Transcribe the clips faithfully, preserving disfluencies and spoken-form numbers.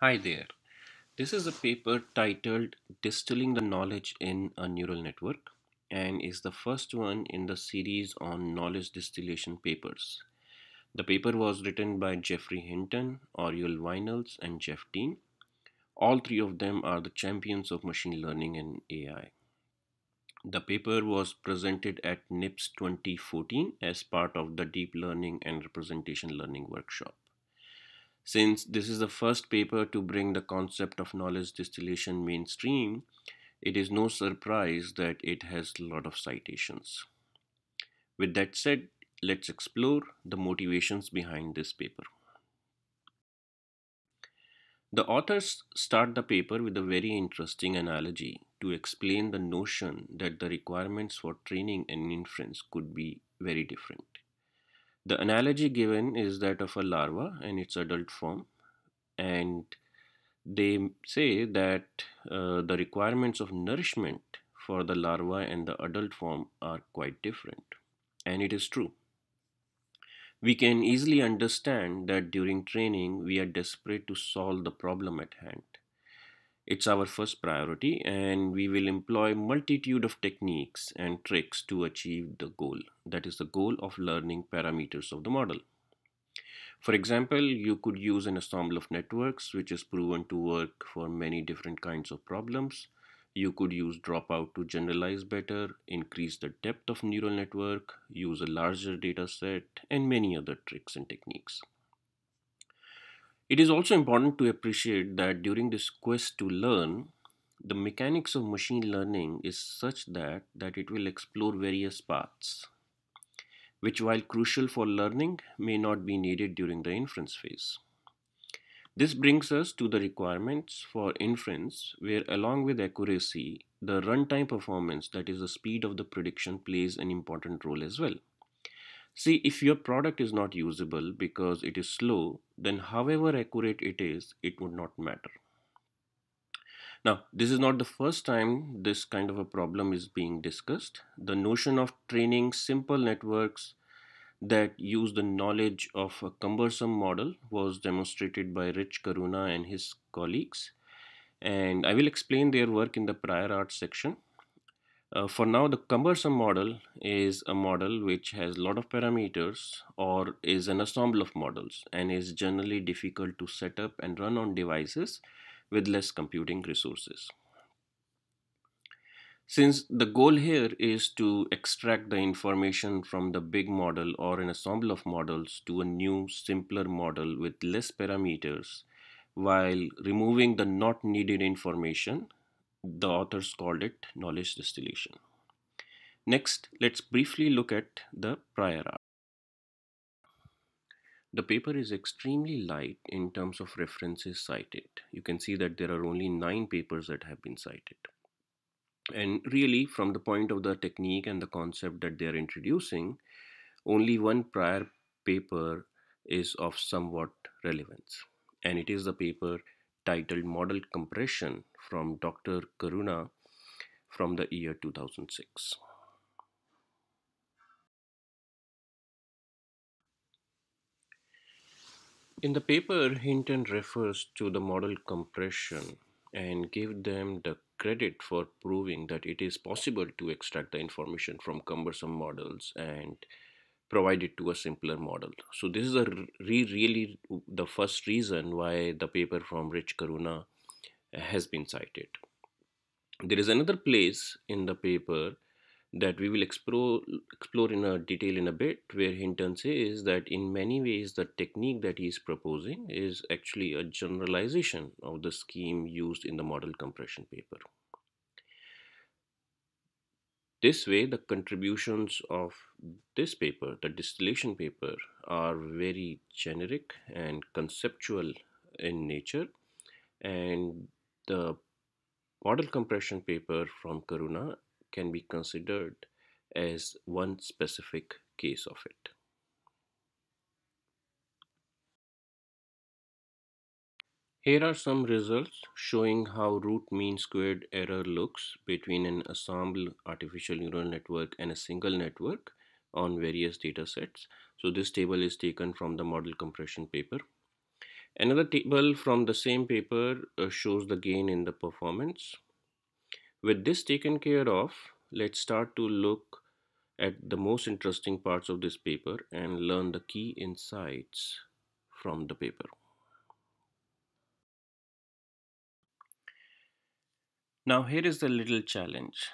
Hi there. This is a paper titled Distilling the Knowledge in a Neural Network and is the first one in the series on knowledge distillation papers. The paper was written by Geoffrey Hinton, Oriol Vinyals, and Jeff Dean. All three of them are the champions of machine learning and A I. The paper was presented at NIPS twenty fourteen as part of the Deep Learning and Representation Learning workshop. Since this is the first paper to bring the concept of knowledge distillation mainstream, it is no surprise that it has a lot of citations. With that said, let's explore the motivations behind this paper. The authors start the paper with a very interesting analogy to explain the notion that the requirements for training and inference could be very different. The analogy given is that of a larva in its adult form, and they say that uh, the requirements of nourishment for the larva and the adult form are quite different. And it is true. We can easily understand that during training we are desperate to solve the problem at hand. It's our first priority, and we will employ multitude of techniques and tricks to achieve the goal. That is the goal of learning parameters of the model. For example, you could use an ensemble of networks, which is proven to work for many different kinds of problems. You could use dropout to generalize better, increase the depth of neural network, use a larger data set, and many other tricks and techniques. It is also important to appreciate that during this quest to learn, the mechanics of machine learning is such that, that it will explore various paths, which while crucial for learning may not be needed during the inference phase. This brings us to the requirements for inference, where along with accuracy, the runtime performance, that is the speed of the prediction, plays an important role as well. See, if your product is not usable because it is slow, then however accurate it is, it would not matter. Now, this is not the first time this kind of a problem is being discussed. The notion of training simple networks that use the knowledge of a cumbersome model was demonstrated by Rich Caruana and his colleagues. And I will explain their work in the prior art section. Uh, for now, the cumbersome model is a model which has a lot of parameters or is an ensemble of models and is generally difficult to set up and run on devices with less computing resources. Since the goal here is to extract the information from the big model or an ensemble of models to a new, simpler model with less parameters while removing the not needed information, the authors called it knowledge distillation. Next, let's briefly look at the prior art. The paper is extremely light in terms of references cited. You can see that there are only nine papers that have been cited. And really, from the point of the technique and the concept that they are introducing, only one prior paper is of somewhat relevance. And it is the paper titled Model Compression from Doctor Caruana from the year two thousand six. In the paper, Hinton refers to the model compression and gave them the credit for proving that it is possible to extract the information from cumbersome models and provide it to a simpler model. So this is a re really the first reason why the paper from Rich Caruana has been cited. There is another place in the paper that we will explore, explore in a detail in a bit, where Hinton says that in many ways the technique that he is proposing is actually a generalization of the scheme used in the model compression paper. This way, the contributions of this paper, the distillation paper, are very generic and conceptual in nature, and the model compression paper from Caruana can be considered as one specific case of it. Here are some results showing how root mean squared error looks between an ensemble artificial neural network and a single network on various data sets. So this table is taken from the model compression paper. Another table from the same paper uh, shows the gain in the performance. With this taken care of, let's start to look at the most interesting parts of this paper and learn the key insights from the paper. Now here is the little challenge.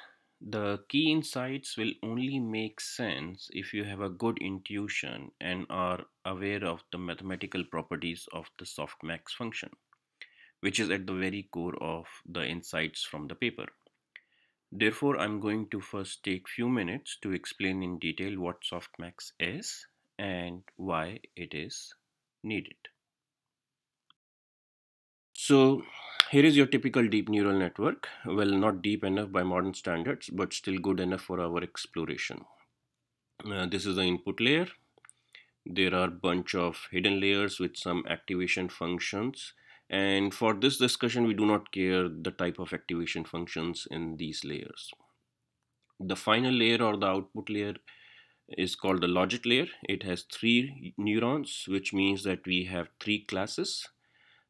The key insights will only make sense if you have a good intuition and are aware of the mathematical properties of the softmax function, which is at the very core of the insights from the paper. Therefore, I'm going to first take few minutes to explain in detail what softmax is and why it is needed. So here is your typical deep neural network. Well, not deep enough by modern standards, but still good enough for our exploration. Uh, this is the input layer. There are a bunch of hidden layers with some activation functions. And for this discussion, we do not care the type of activation functions in these layers. The final layer or the output layer is called the logit layer. It has three neurons, which means that we have three classes.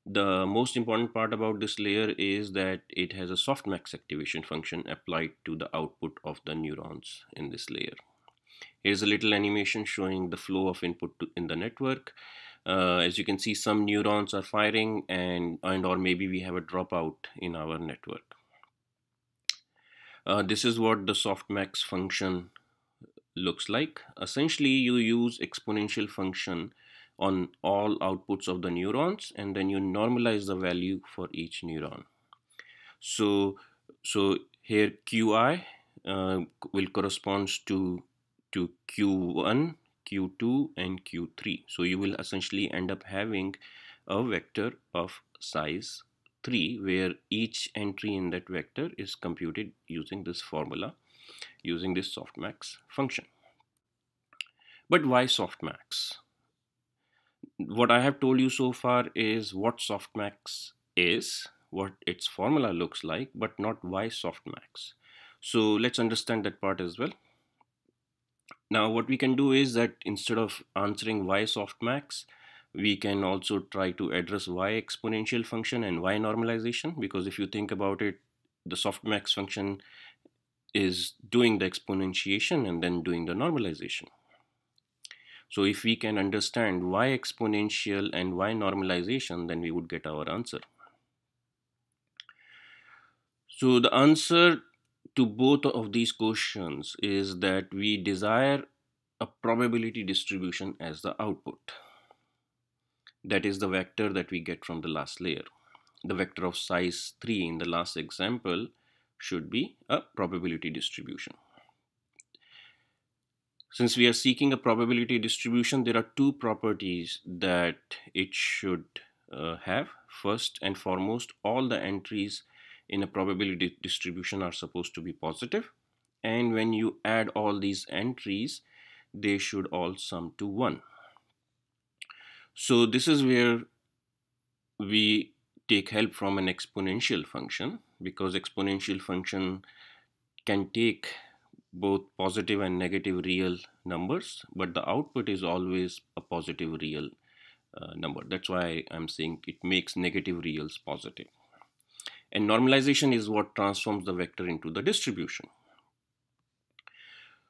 The most important part about this layer is that it has a softmax activation function applied to the output of the neurons in this layer. Here's a little animation showing the flow of input to, in the network. Uh, as you can see, some neurons are firing and, and or maybe we have a dropout in our network. Uh, this is what the softmax function looks like. Essentially, you use exponential function on all outputs of the neurons and then you normalize the value for each neuron. So, so here Qi uh, will correspond to, to Q one, Q two and Q three. So you will essentially end up having a vector of size three where each entry in that vector is computed using this formula, using this softmax function. But why softmax? What I have told you so far is what softmax is, what its formula looks like, but not why softmax. So let's understand that part as well. Now what we can do is that instead of answering why softmax, we can also try to address why exponential function and why normalization, because if you think about it, the softmax function is doing the exponentiation and then doing the normalization. So if we can understand why exponential and why normalization, then we would get our answer. So the answer to both of these questions is that we desire a probability distribution as the output. That is the vector that we get from the last layer. The vector of size three in the last example should be a probability distribution. Since we are seeking a probability distribution, there are two properties that it should uh, have. First and foremost, all the entries in a probability distribution are supposed to be positive, and when you add all these entries, they should all sum to one. So this is where we take help from an exponential function, because exponential function can take both positive and negative real numbers, but the output is always a positive real uh, number. That's why I'm saying it makes negative reals positive. And normalization is what transforms the vector into the distribution.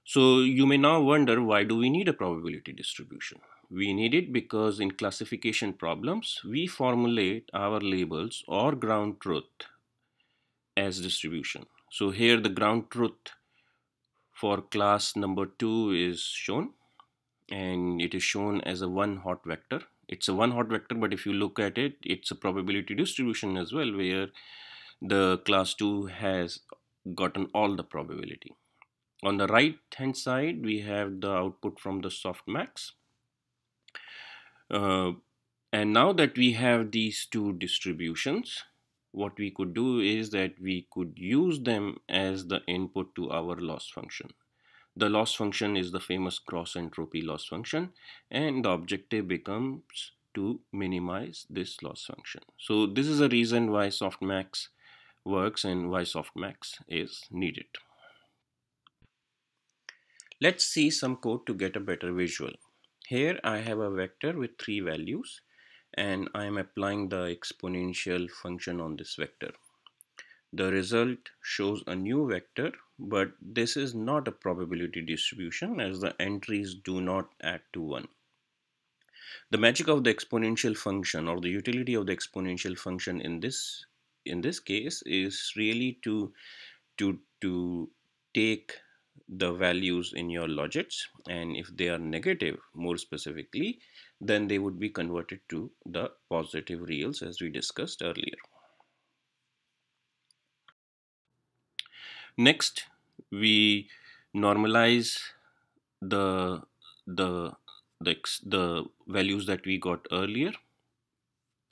So you may now wonder, why do we need a probability distribution? We need it because in classification problems, we formulate our labels or ground truth as distribution. So here the ground truth for class number two is shown, and it is shown as a one hot vector. It's a one hot vector, but if you look at it, it's a probability distribution as well, where the class two has gotten all the probability. On the right hand side, we have the output from the softmax. Uh, and now that we have these two distributions, what we could do is that we could use them as the input to our loss function. The loss function is the famous cross entropy loss function, and the objective becomes to minimize this loss function. So this is a reason why softmax works and why softmax is needed. Let's see some code to get a better visual. Here I have a vector with three values and I am applying the exponential function on this vector. The result shows a new vector, but this is not a probability distribution as the entries do not add to one. The magic of the exponential function, or the utility of the exponential function in this in this case, is really to to to take the values in your logits, and if they are negative, more specifically, then they would be converted to the positive reals as we discussed earlier. Next, we normalize the the the, the values that we got earlier,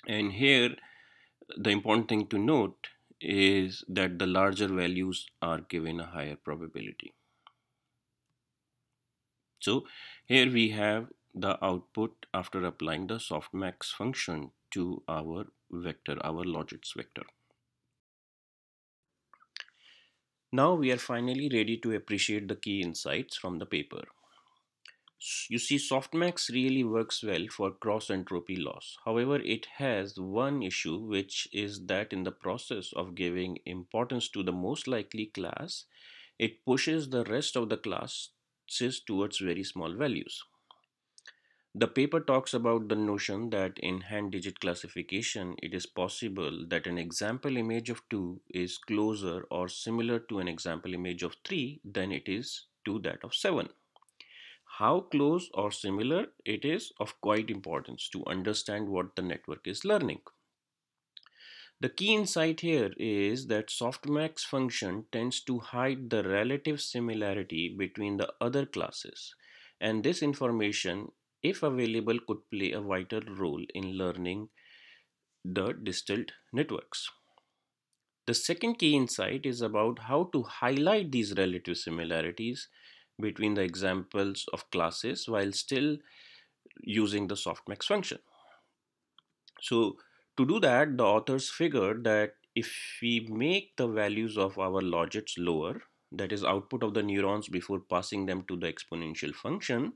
and here the important thing to note is that the larger values are given a higher probability. So here we have the output after applying the softmax function to our vector, our logits vector. Now we are finally ready to appreciate the key insights from the paper. You see, softmax really works well for cross entropy loss. However, it has one issue, which is that in the process of giving importance to the most likely class, it pushes the rest of the classes towards very small values. The paper talks about the notion that in hand-digit classification, it is possible that an example image of two is closer or similar to an example image of three than it is to that of seven. How close or similar it is of quite importance to understand what the network is learning. The key insight here is that softmax function tends to hide the relative similarity between the other classes, and this information, if available, could play a vital role in learning the distant networks. The second key insight is about how to highlight these relative similarities between the examples of classes while still using the softmax function. So to do that, the authors figured that if we make the values of our logits lower, that is output of the neurons before passing them to the exponential function,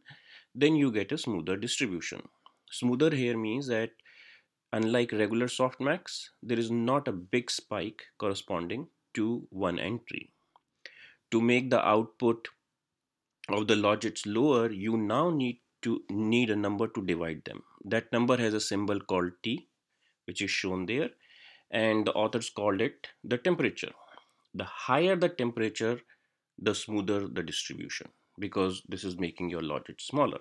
then you get a smoother distribution. Smoother here means that unlike regular softmax, there is not a big spike corresponding to one entry. To make the output of the logits lower, you now need to need a number to divide them. That number has a symbol called T, which is shown there, and the authors called it the temperature. The higher the temperature, the smoother the distribution, because this is making your logit smaller.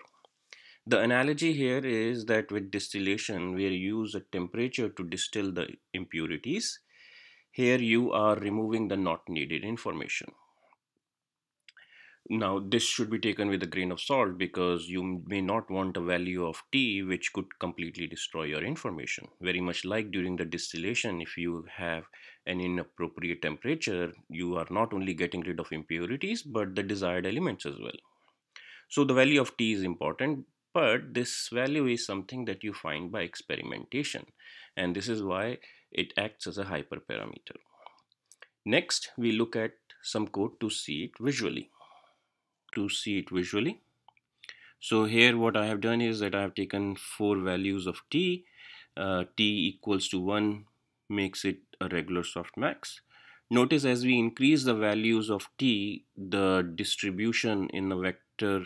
The analogy here is that with distillation, where you use a temperature to distill the impurities, here you are removing the not needed information. Now this should be taken with a grain of salt, because you may not want a value of T which could completely destroy your information. Very much like during the distillation, if you have an inappropriate temperature, you are not only getting rid of impurities but the desired elements as well. So the value of T is important, but this value is something that you find by experimentation, and this is why it acts as a hyperparameter. Next, we look at some code to see it visually. to see it visually. So here what I have done is that I have taken four values of T. Uh, T equals to one makes it a regular softmax. Notice as we increase the values of T, the distribution in the vector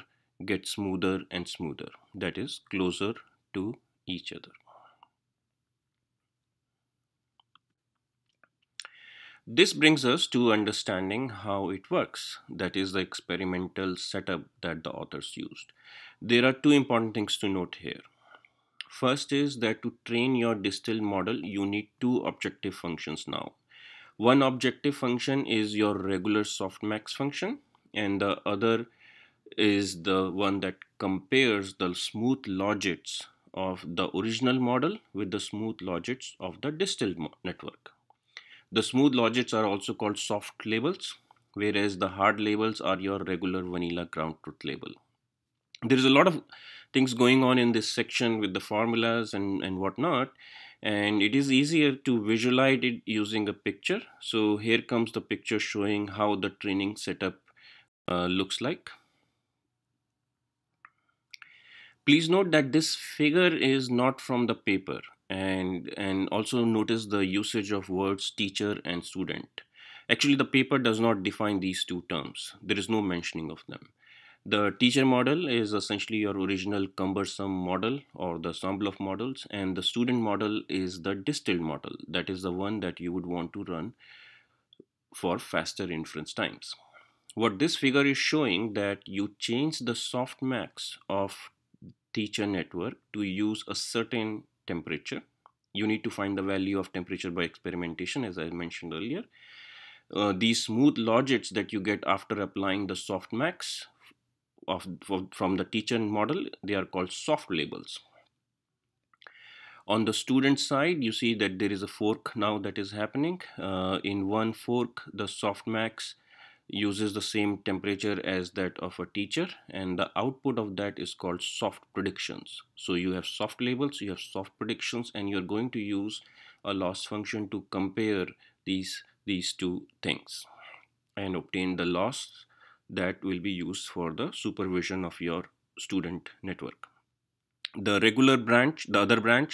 gets smoother and smoother, that is closer to each other. This brings us to understanding how it works, that is the experimental setup that the authors used. There are two important things to note here. First is that to train your distilled model, you need two objective functions now. One objective function is your regular softmax function, and the other is the one that compares the smooth logits of the original model with the smooth logits of the distilled network. The smooth logits are also called soft labels, whereas the hard labels are your regular vanilla ground truth label. There is a lot of things going on in this section with the formulas and, and whatnot, and it is easier to visualize it using a picture. So here comes the picture showing how the training setup uh, looks like. Please note that this figure is not from the paper, and and also notice the usage of words teacher and student. Actually, the paper does not define these two terms. There is no mentioning of them. The teacher model is essentially your original cumbersome model or the ensemble of models, and the student model is the distilled model. That is the one that you would want to run for faster inference times. What this figure is showing that you change the softmax of teacher network to use a certain temperature. You need to find the value of temperature by experimentation, as I mentioned earlier. Uh, these smooth logits that you get after applying the softmax Of, of, from the teacher model, they are called soft labels. On the student side, you see that there is a fork now that is happening. Uh, in one fork, the softmax uses the same temperature as that of a teacher, and the output of that is called soft predictions. So you have soft labels, you have soft predictions, and you're going to use a loss function to compare these, these two things and obtain the loss that will be used for the supervision of your student network. The regular branch, the other branch,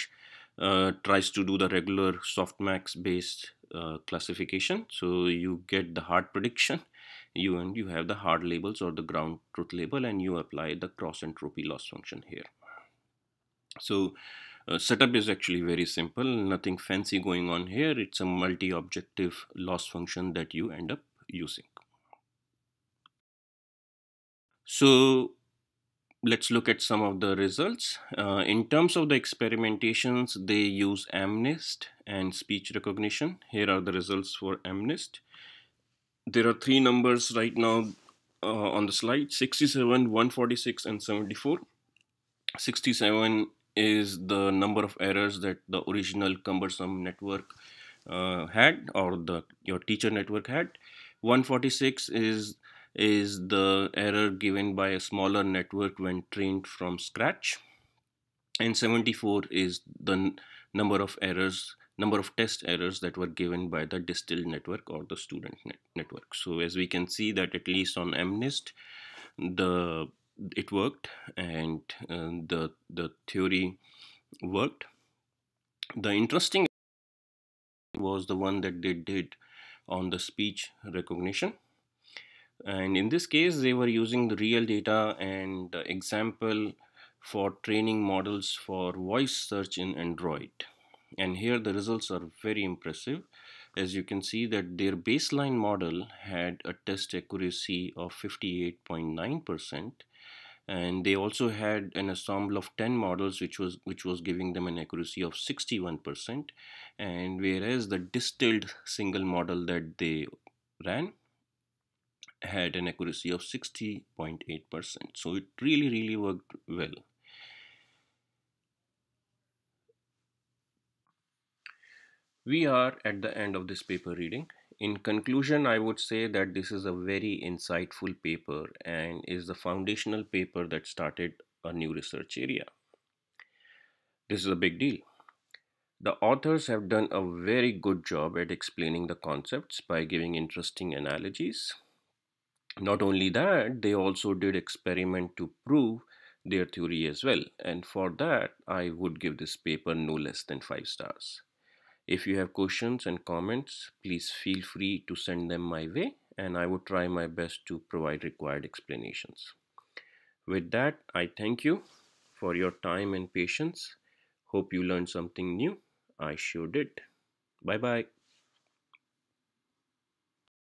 uh, tries to do the regular softmax based uh, classification. So you get the hard prediction, you and you have the hard labels or the ground truth label, and you apply the cross entropy loss function here. So uh, setup is actually very simple, nothing fancy going on here. It's a multi-objective loss function that you end up using. So let's look at some of the results. Uh, in terms of the experimentations, they use MNIST and speech recognition. Here are the results for MNIST. There are three numbers right now uh, on the slide, sixty-seven, one forty-six, and seventy-four. sixty-seven is the number of errors that the original cumbersome network uh, had, or the your teacher network had. one forty-six is is the error given by a smaller network when trained from scratch, and seventy-four is the number of errors, number of test errors that were given by the distilled network or the student net network. So as we can see that at least on MNIST, the it worked, and uh, the the theory worked. The interesting was the one that they did on the speech recognition. And in this case, they were using the real data and example for training models for voice search in Android. And here the results are very impressive. As you can see that their baseline model had a test accuracy of fifty-eight point nine percent. And they also had an ensemble of ten models, which was which was giving them an accuracy of sixty-one percent. And whereas the distilled single model that they ran had an accuracy of sixty point eight percent. So it really really worked well. We are at the end of this paper reading. In conclusion, I would say that this is a very insightful paper and is the foundational paper that started a new research area. This is a big deal. The authors have done a very good job at explaining the concepts by giving interesting analogies. Not only that, they also did experiment to prove their theory as well, and for that I would give this paper no less than five stars. If you have questions and comments, please feel free to send them my way, and I would try my best to provide required explanations. With that, I thank you for your time and patience. Hope you learned something new. I sure did. Bye bye.